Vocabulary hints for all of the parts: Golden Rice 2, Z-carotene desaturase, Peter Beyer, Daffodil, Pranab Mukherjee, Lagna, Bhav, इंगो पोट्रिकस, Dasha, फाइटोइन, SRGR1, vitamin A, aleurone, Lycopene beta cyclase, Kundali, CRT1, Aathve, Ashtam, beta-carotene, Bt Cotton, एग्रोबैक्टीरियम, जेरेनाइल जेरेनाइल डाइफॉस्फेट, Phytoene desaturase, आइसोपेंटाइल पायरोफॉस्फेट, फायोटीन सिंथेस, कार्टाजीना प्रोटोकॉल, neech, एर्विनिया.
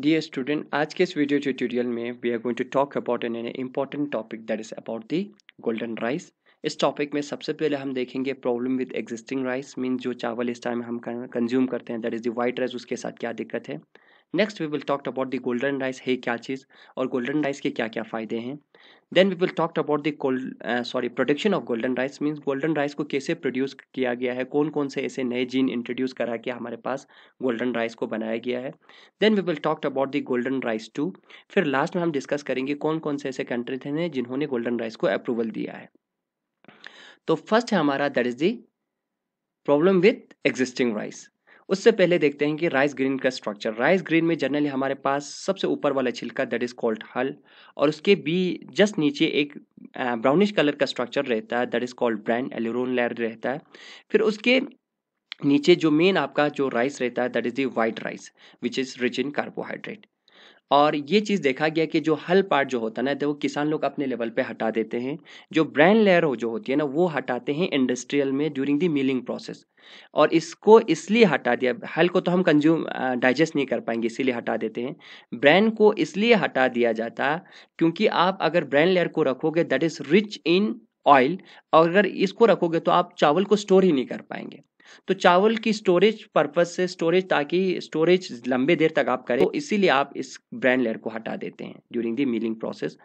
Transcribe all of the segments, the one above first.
Dear student, आज के इस वीडियो ट्यूटोरियल में we are going to talk about an important topic that is about the golden rice. इस topic में सबसे पहले हम देखेंगे problem with existing rice, mean जो चावल इस टाइम हम कंज्यूम करते हैं that is the white rice, उसके साथ क्या दिक्कत है. Next we will talk about the golden rice है क्या चीज़ और गोल्डन राइस के क्या क्या फ़ायदे हैं. Then we will talk about the production of golden rice, means golden rice को कैसे प्रोड्यूस किया गया है, कौन कौन से ऐसे नए जीन इंट्रोड्यूस करा के हमारे पास गोल्डन राइस को बनाया गया है. Then we will talk about the golden rice 2. फिर लास्ट में हम डिस्कस करेंगे कौन कौन से ऐसे कंट्री थे जिन्होंने गोल्डन राइस को अप्रूवल दिया है. तो फर्स्ट है हमारा that is the problem with existing rice. उससे पहले देखते हैं कि राइस ग्रीन का स्ट्रक्चर. राइस ग्रीन में जनरली हमारे पास सबसे ऊपर वाला छिलका दैट इज कॉल्ड हल, और उसके भी जस्ट नीचे एक ब्राउनिश कलर का स्ट्रक्चर रहता है that is called bran, aleurone layer रहता है. फिर उसके नीचे जो मेन आपका जो राइस रहता है that is the white rice which is rich in carbohydrate. और ये चीज़ देखा गया कि जो हल पार्ट जो होता है ना, तो वो किसान लोग अपने लेवल पे हटा देते हैं. जो ब्रैन लेयर जो होती है ना, वो हटाते हैं इंडस्ट्रियल में ड्यूरिंग द मिलिंग प्रोसेस. और इसको इसलिए हटा दिया, हल को तो हम कंज्यूम डाइजेस्ट नहीं कर पाएंगे इसीलिए हटा देते हैं. ब्रैन को इसलिए हटा दिया जाता क्योंकि आप अगर ब्रैन लेयर को रखोगे that is rich in oil, और अगर इसको रखोगे तो आप चावल को स्टोर ही नहीं कर पाएंगे. तो चावल की स्टोरेज पर्पज से, स्टोरेज ताकि स्टोरेज लंबे देर तक आप करें, तो इसीलिए आप इस ब्रैन लेयर को हटा देते हैं ड्यूरिंग द मिलिंग प्रोसेस.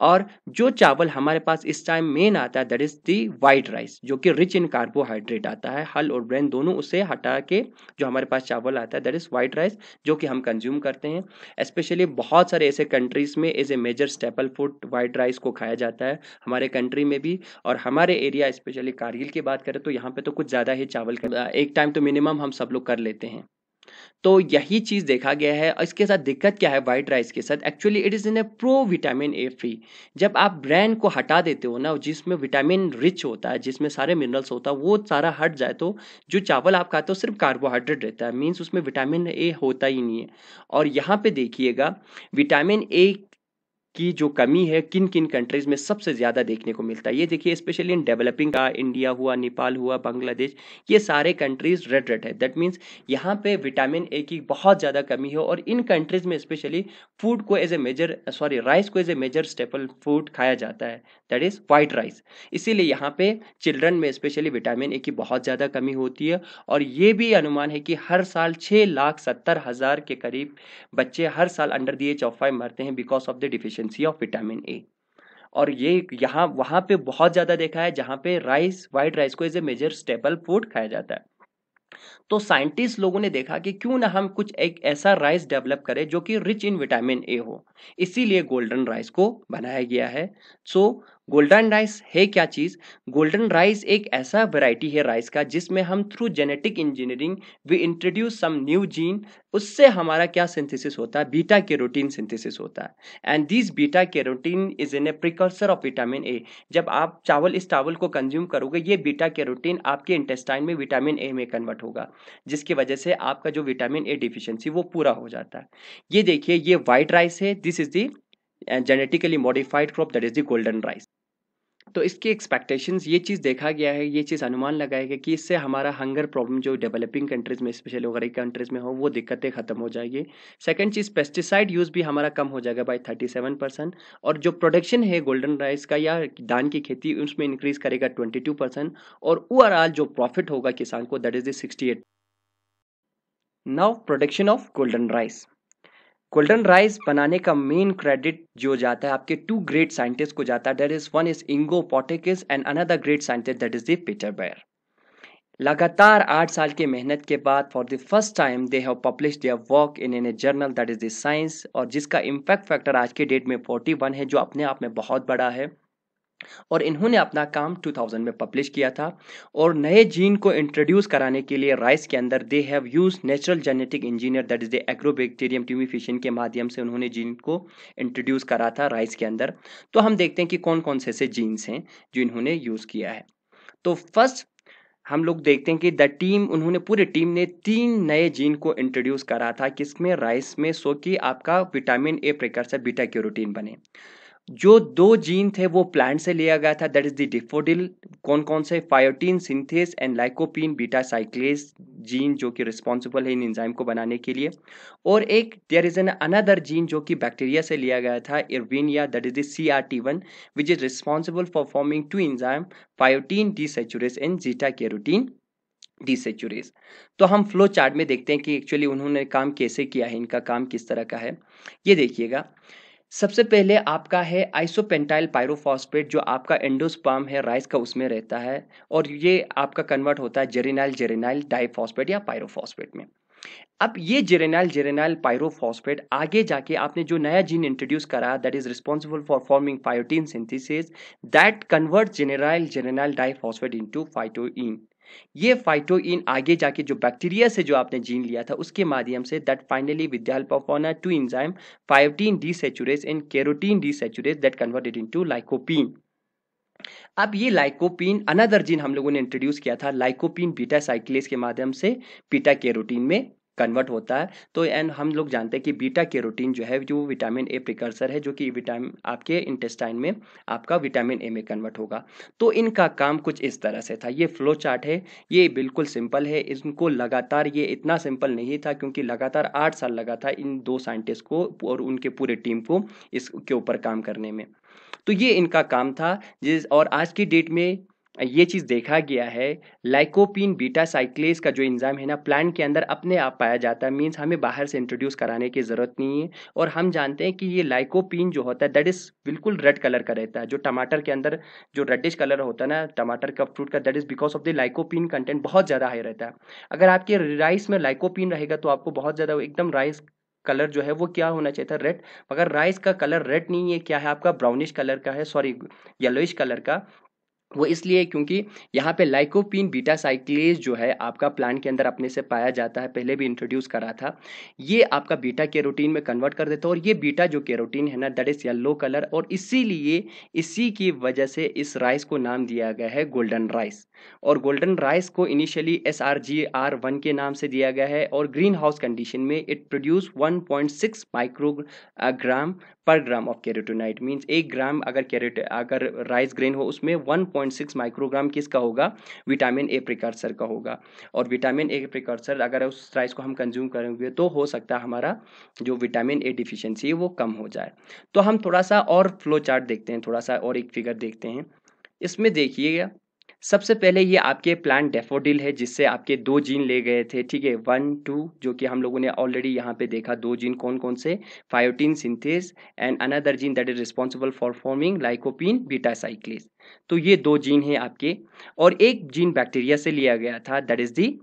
और जो चावल हमारे पास इस टाइम मेन आता है that is the white rice, जो कि रिच इन कार्बोहाइड्रेट आता है. हल और ब्रैन दोनों उसे हटा के जो हमारे पास चावल आता है दैट इज वाइट राइस, जो कि हम कंज्यूम करते हैं. स्पेशली बहुत सारे ऐसे कंट्रीज में as a major staple food white rice को खाया जाता है, हमारे कंट्री में भी. और हमारे एरिया स्पेशली कारगिल की बात करें तो यहाँ पे तो कुछ ज़्यादा ही चावल एक टाइम तो मिनिमम हम सब लोग कर लेते हैं. तो यही चीज देखा गया है. इसके साथ दिक्कत क्या है वाइट राइस के साथ? Actually it is in a pro vitamin A free. जब आप ब्रैन को हटा देते हो ना, जिसमें विटामिन रिच होता है, जिसमें सारे मिनरल्स होता है, वो सारा हट जाए तो जो चावल आप खाते हो सिर्फ कार्बोहाइड्रेट रहता है, मीन्स उसमें विटामिन ए होता ही नहीं है. और यहाँ पे देखिएगा विटामिन ए की जो कमी है किन किन कंट्रीज़ में सबसे ज़्यादा देखने को मिलता है. ये देखिए स्पेशली इन डेवलपिंग का, इंडिया हुआ, नेपाल हुआ, बांग्लादेश, ये सारे कंट्रीज़ रेड रेड है. दैट मीन्स यहाँ पे विटामिन ए की बहुत ज़्यादा कमी है. और इन कंट्रीज़ में स्पेशली फूड को एज ए मेजर राइस को as a major staple food खाया जाता है दैट इज़ वाइट राइस. इसीलिए यहाँ पे चिल्ड्रन में स्पेशली विटामिन ए की बहुत ज़्यादा कमी होती है. और ये भी अनुमान है कि हर साल 6,70,000 के करीब बच्चे हर साल अंडर द एज ऑफ 5 मरते हैं because of the deficiency of vitamin A. और ये यहाँ वहाँ पे बहुत ज़्यादा देखा है जहाँ पे राइस, वाइट राइस को as a major staple food खाया जाता है. तो साइंटिस्ट लोगों ने देखा कि क्यों ना हम कुछ एक ऐसा राइस डेवलप करें जो कि रिच इन विटामिन ए हो, इसीलिए गोल्डन राइस को बनाया गया है. सो गोल्डन राइस है क्या चीज़? गोल्डन राइस एक ऐसा वैरायटी है राइस का जिसमें हम through genetic engineering we introduce some new gene. उससे हमारा क्या सिंथेसिस होता है? बीटा कैरोटीन सिंथेसिस होता है. And this beta carotene is an A precursor of vitamin A. जब आप चावल इस चावल को कंज्यूम करोगे, ये बीटा कैरोटीन आपके इंटेस्टाइन में विटामिन ए में कन्वर्ट होगा, जिसकी वजह से आपका जो विटामिन ए डिफिशियंसी वो पूरा हो जाता है. ये देखिए, ये वाइट राइस है, this is the genetically modified crop that is the golden rice. तो इसकी एक्सपेक्टेशंस, ये चीज़ देखा गया है, ये चीज़ अनुमान लगाया गया कि इससे हमारा हंगर प्रॉब्लम जो डेवलपिंग कंट्रीज़ में, स्पेशली गरीब कंट्रीज़ में हो, वो दिक्कतें खत्म हो जाएगी. सेकंड चीज़, पेस्टिसाइड यूज़ भी हमारा कम हो जाएगा बाय 37%. और जो प्रोडक्शन है गोल्डन राइस का या धान की खेती, उसमें इंक्रीज़ करेगा 22%. और ओवरऑल जो प्रॉफिट होगा किसान को that is the 68. Now production of golden rice. Golden rice बनाने का मेन क्रेडिट जो जाता है आपके 2 ग्रेट साइंटिस्ट को जाता है. That is one is इंगो पोट्रिकस and another great scientist that is the Peter Beyer. लगातार 8 साल की मेहनत के बाद for the first time they have publish their work in a journal that is the science, और जिसका impact factor आज के डेट में 41 है, जो अपने आप में बहुत बड़ा है. और इन्होंने अपना काम 2000 में पब्लिश किया था. और नए जीन को इंट्रोड्यूस कराने के लिए राइस के अंदर they have use natural genetic engineer that is the एग्रोबैक्टीरियम tumefaciens के माध्यम से उन्होंने जीन को इंट्रोड्यूस करा था राइस के अंदर. तो हम देखते हैं कि कौन कौन से ऐसे जीन्स हैं जो इन्होंने यूज़ किया है. तो फर्स्ट हम लोग देखते हैं कि द टीम, उन्होंने पूरी टीम ने 3 नए जीन को इंट्रोड्यूस करा था किसमें, राइस में, सो कि आपका vitamin A precursor beta carotene बने. जो दो जीन थे वो प्लांट से लिया गया था, दैट इज द डैफोडिल, कौन कौन से, फायोटीन सिंथेस and lycopene beta cyclase gene जो कि रिस्पॉन्सिबल है इन एंजाइम को बनाने के लिए, और एक there is an another gene जो कि बैक्टीरिया से लिया गया था एर्विनिया, that is the CRT1 which is responsible for forming two enzyme phytoene desaturase and zeta carotene desaturase. तो हम फ्लो चार्ट में देखते हैं कि एक्चुअली उन्होंने काम कैसे किया है, इनका काम किस तरह का है, ये देखिएगा। सबसे पहले आपका है आइसोपेंटाइल पायरोफॉस्फेट, जो आपका एंडोस्पर्म है राइस का, उसमें रहता है और ये आपका कन्वर्ट होता है जेरेनाइल जेरेनाइल डाइफॉस्फेट या पायरोफॉस्फेट में। अब ये जेरेनाइल जेरेनाइल पायरोफॉस्फेट आगे जाके आपने जो नया जीन इंट्रोड्यूस करा, that is responsible for forming phytoene synthesis, that convert जेरेनाइल जेरेनाइल डाइफॉस्फेट into फाइटोइन। ये फाइटोइन आगे जाके जो बैक्टीरिया से जो आपने जीन लिया था उसके माध्यम से, that finally with the help of on two enzyme phytoene desaturase and carotene desaturase, that converted into lycopene. अब ये लाइकोपीन अनदर जीन हम लोगों ने इंट्रोड्यूस किया था लाइकोपीन बीटा साइक्लेस के माध्यम से बीटा कैरोटीन में कन्वर्ट होता है। तो एंड हम लोग जानते हैं कि बीटा कैरोटीन जो है जो विटामिन ए प्रिकर्सर है, जो कि विटामिन आपके इंटेस्टाइन में आपका विटामिन ए में कन्वर्ट होगा। तो इनका काम कुछ इस तरह से था। ये फ्लो चार्ट है, ये बिल्कुल सिंपल है, इनको लगातार, ये इतना सिंपल नहीं था क्योंकि लगातार 8 साल लगा था इन दो साइंटिस्ट को और उनके पूरे टीम को इसके ऊपर काम करने में। तो ये इनका काम था और आज की डेट में ये चीज़ देखा गया है लाइकोपीन बीटा साइक्लेस का जो एंजाइम है ना प्लांट के अंदर अपने आप पाया जाता है, मींस हमें बाहर से इंट्रोड्यूस कराने की ज़रूरत नहीं है। और हम जानते हैं कि ये लाइकोपीन जो होता है दैट इज़ बिल्कुल रेड कलर का रहता है, जो टमाटर के अंदर जो रेडिश कलर होता है ना टमाटर का फ्रूट का, that is because of the lycopene content बहुत ज़्यादा हाई रहता है। अगर आपके राइस में लाइकोपीन रहेगा तो आपको बहुत ज़्यादा एकदम राइस कलर जो है वो क्या होना चाहिए था, रेड, मगर राइस का कलर रेड नहीं है, क्या है आपका ब्राउनिश कलर का है, सॉरी येलोइश कलर का। वो इसलिए क्योंकि यहाँ पे लाइकोपीन बीटा साइक्लेस जो है आपका प्लांट के अंदर अपने से पाया जाता है, पहले भी इंट्रोड्यूस करा था, ये आपका बीटा कैरोटीन में कन्वर्ट कर देता है। और ये बीटा जो कैरोटीन है ना दैट इज़ येलो कलर, और इसीलिए इसी की वजह से इस राइस को नाम दिया गया है गोल्डन राइस। और गोल्डन राइस को इनिशियली SRGR1 के नाम से दिया गया है, और ग्रीन हाउस कंडीशन में it produce 1.6 microgram per gram of carotenoid, means 1 ग्राम अगर राइस ग्रेन हो उसमें 1.6 माइक्रोग्राम किसका होगा, विटामिन ए प्रिकर्सर का होगा। और विटामिन ए प्रिकर्सर अगर उस राइस को हम कंज्यूम करेंगे तो हो सकता है हमारा जो विटामिन ए डिफिशियंसी है वो कम हो जाए। तो हम थोड़ा सा और फ्लो चार्ट देखते हैं, थोड़ा सा और एक फिगर देखते हैं। इसमें देखिएगा सबसे पहले ये आपके प्लांट डैफोडिल है जिससे आपके 2 जीन ले गए थे, ठीक है, 1, 2 जो कि हम लोगों ने ऑलरेडी यहाँ पे देखा 2 जीन कौन कौन से, फायोटीन सिंथेस and another gene that is responsible for forming lycopene beta cyclase. तो ये 2 जीन है आपके, और एक जीन बैक्टीरिया से लिया गया था दैट इज दी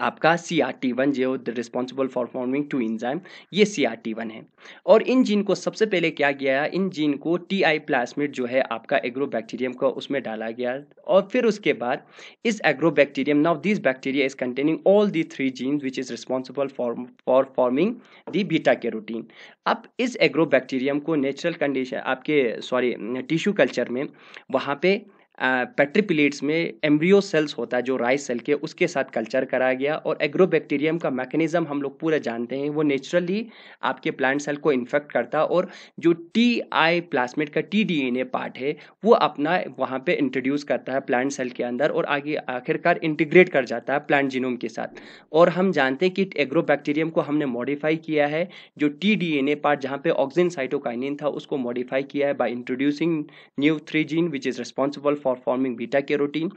आपका CRT1 जो responsible for forming two enzyme, ये CRT1 है। और इन जीन को सबसे पहले क्या किया, इन जीन को TI प्लास्मिड जो है आपका एग्रोबैक्टीरियम का उसमें डाला गया, और फिर उसके बाद इस एग्रोबैक्टीरियम, now this bacteria is containing all the 3 gene which is responsible for forming the beta carotene. अब इस एग्रोबैक्टीरियम को नेचुरल कंडीशन आपके सॉरी टिश्यू कल्चर में वहाँ पे पेट्री प्लेट्स में एम्ब्रियो सेल्स होता है जो राइस सेल के, उसके साथ कल्चर कराया गया। और एग्रोबैक्टीरियम का मैकेनिज्म हम लोग पूरा जानते हैं, वो नेचुरली आपके प्लांट सेल को इन्फेक्ट करता, और जो TI प्लास्मिड का TDNA पार्ट है वो अपना वहाँ पे इंट्रोड्यूस करता है प्लांट सेल के अंदर, और आगे आखिरकार इंटीग्रेट कर जाता है प्लांट जीनोम के साथ। और हम जानते हैं कि एग्रोबैक्टीरियम को हमने मॉडिफाई किया है, जो TDNA पार्ट जहाँ पे ऑक्सिन साइटोकाइनिन था उसको मॉडिफाई किया है by introducing new 3 gene which is responsible और फॉर्मिंग बीटा कैरोटीन।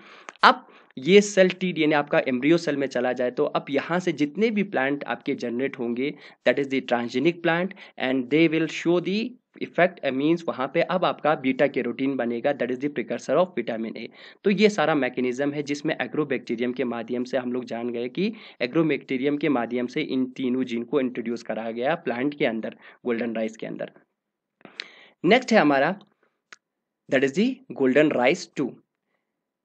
अब ये सेल TDNA आपका एम्ब्रियो सेल में चला जाए तो अब यहाँ से जितने भी प्लांट आपके जनरेट होंगे that is the transgenic plant and they will show the effect, means वहाँ पे अब आपका बीटा कैरोटीन बनेगा that is the precursor of vitamin A. तो ये सारा मैकेनिज्म है जिसमें एग्रोबैक्टीरियम के माध्यम से हम लोग जान गए कि एग्रोबैक्टीरियम के माध्यम से इन 3 जीन को इंट्रोड्यूस कराया गया प्लांट के अंदर, गोल्डन राइस के अंदर। नेक्स्ट है हमारा that is the golden rice 2।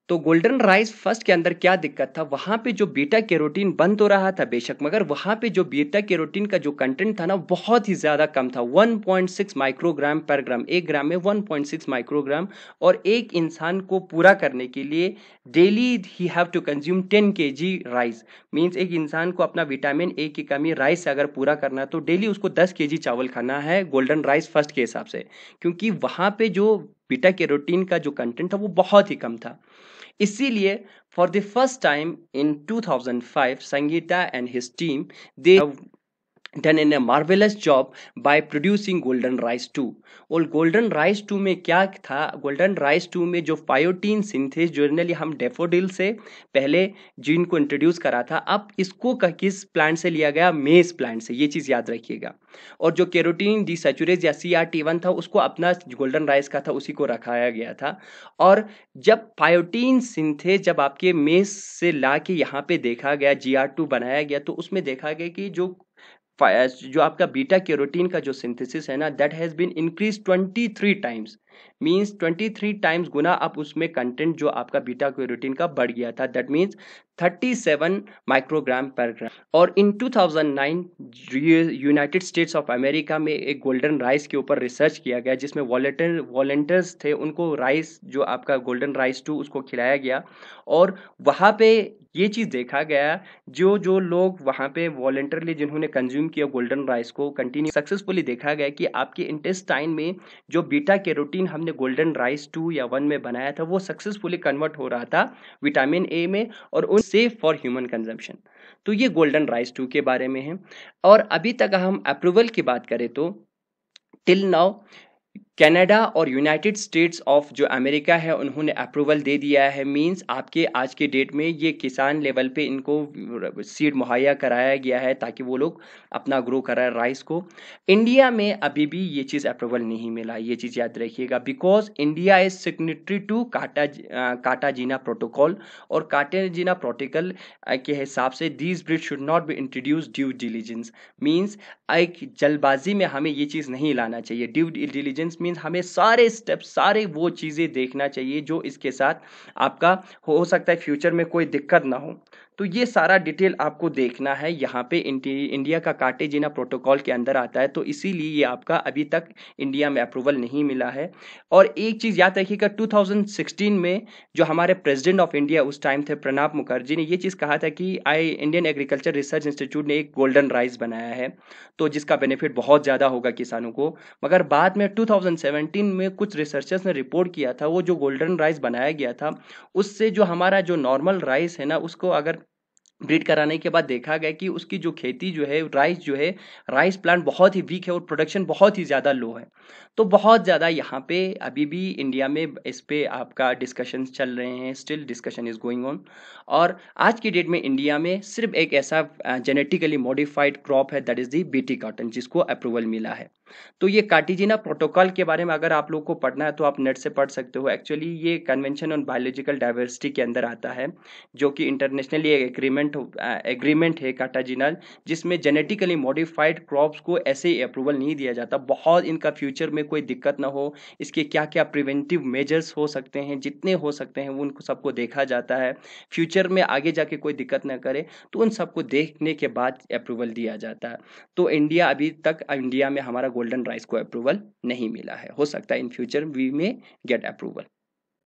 तो गोल्डन राइस फर्स्ट के अंदर क्या दिक्कत था, वहां पे जो बीटा कैरोटीन बन तो रहा था बेशक, मगर वहां पे जो बीटा कैरोटीन का जो कंटेंट था ना बहुत ही ज्यादा कम था। 1.6 माइक्रोग्राम पर ग्राम, 1 ग्राम में 1.6 माइक्रोग्राम, और एक इंसान को पूरा करने के लिए daily he have to consume 10 kg rice. Means एक इंसान को अपना विटामिन ए की कमी राइस से अगर पूरा करना है तो डेली उसको 10 kg चावल खाना है गोल्डन राइस फर्स्ट के हिसाब से, क्योंकि वहां पे जो बीटा कैरोटीन का जो कंटेंट था वो बहुत ही कम था। इसीलिए for the first time in 2005 Sangeeta and his team they have done in a marvellous job by producing golden rice 2। और गोल्डन राइस 2 में क्या था, गोल्डन राइस 2 में जो पायोटीन सिंथेज जर्नली हम डैफोडिल से पहले जीन को इंट्रोड्यूस करा था, अब इसको किस प्लांट से लिया गया, मेज प्लांट से, ये चीज़ याद रखिएगा। और जो कैरोटीन डिसैचुरेज या CRT1 था उसको अपना गोल्डन राइस का था उसी को रखाया गया था। और जब पायोटीन सिंथेज जब आपके मेज से ला के यहाँ पे देखा गया GR2 बनाया गया, तो उसमें देखा गया कि जो आपका बीटा कैरोटीन का जो सिंथेसिस है ना that has been increase 23 times. Means 23 times गुना आप उसमें कंटेंट जो आपका बीटा कैरोटीन का बढ़ गया था, that means 37 microgram per gram. और in 2009 United States of America में एक गोल्डन राइस के ऊपर रिसर्च किया गया जिसमें वॉलंटियर्स थे, उनको राइस जो आपका गोल्डन राइस 2 उसको खिलाया गया, और वहाँ पे ये चीज़ देखा गया जो लोग वहाँ पे वॉलंटियरली जिन्होंने कंज्यूम किया गोल्डन राइस को कंटिन्यू सक्सेसफुली, देखा गया कि आपके इंटेस्टाइन में जो बीटा कैरोटीन हमने गोल्डन राइस 2 या 1 में बनाया था वो सक्सेसफुली कन्वर्ट हो रहा था विटामिन ए में, और उन सेफ फॉर ह्यूमन कंजम्पशन। तो ये गोल्डन राइस 2 के बारे में है। और अभी तक हम अप्रूवल की बात करें तो टिल नाउ कनाडा और यूनाइटेड स्टेट्स ऑफ जो अमेरिका है उन्होंने अप्रूवल दे दिया है। मींस आपके आज के डेट में ये किसान लेवल पे इनको सीड मुहैया कराया गया है ताकि वो लोग अपना ग्रो कराए राइस को। इंडिया में अभी भी ये चीज़ अप्रूवल नहीं मिला, ये चीज़ याद रखिएगा, because India is signatory to कार्टाजीना प्रोटोकॉल, और कार्टाजीना प्रोटोकॉल के हिसाब से these breed should not be introduce due diligence. Means एक जल्दबाजी में हमें ये चीज़ नहीं लाना चाहिए। ड्यू डिलीजेंस मीन्स हमें सारे स्टेप्स, सारे वो चीज़ें देखना चाहिए जो इसके साथ आपका हो सकता है फ्यूचर में कोई दिक्कत ना हो। तो ये सारा डिटेल आपको देखना है। यहाँ पे इंडिया का कार्टाजीना प्रोटोकॉल के अंदर आता है, तो इसीलिए ये आपका अभी तक इंडिया में अप्रूवल नहीं मिला है। और एक चीज़ याद रखिएगा, 2016 में जो हमारे प्रेसिडेंट ऑफ इंडिया उस टाइम थे प्रणब मुखर्जी ने ये चीज़ कहा था कि इंडियन एग्रीकल्चर रिसर्च इंस्टीट्यूट ने एक गोल्डन राइस बनाया है तो जिसका बेनिफिट बहुत ज़्यादा होगा किसानों को। मगर बाद में 2017 में कुछ रिसर्चर्स ने रिपोर्ट किया था वो जो गोल्डन राइस बनाया गया था उससे जो हमारा जो नॉर्मल राइस है ना उसको अगर ब्रीड कराने के बाद देखा गया कि उसकी जो खेती जो है राइस प्लांट बहुत ही वीक है और प्रोडक्शन बहुत ही ज़्यादा लो है। तो बहुत ज़्यादा यहाँ पे अभी भी इंडिया में इस पे आपका डिस्कशन चल रहे हैं, still discussion is going on. और आज की डेट में इंडिया में सिर्फ एक ऐसा जेनेटिकली मॉडिफाइड क्रॉप है that is the BT cotton जिसको अप्रूवल मिला है। तो ये कार्टाजीना प्रोटोकॉल के बारे में अगर आप लोग को पढ़ना है तो आप नेट से पढ़ सकते हो। एक्चुअली ये कन्वेंशन ऑन बायोलॉजिकल डाइवर्सिटी के अंदर आता है जो कि इंटरनेशनली एग्रीमेंट है कार्टाजीना, जिसमें जेनेटिकली मॉडिफाइड क्रॉप्स को ऐसे ही अप्रूवल नहीं दिया जाता। बहुत इनका फ्यूचर में कोई दिक्कत ना हो, इसके क्या क्या प्रिवेंटिव मेजर्स हो सकते हैं, जितने हो सकते हैं वो उनको सबको देखा जाता है, फ्यूचर में आगे जाके कोई दिक्कत ना करे, तो उन सबको देखने के बाद अप्रूवल दिया जाता है। तो इंडिया अभी तक इंडिया में हमारा गोल्डन राइस को अप्रूवल नहीं मिला है, हो सकता है in future we may get approval.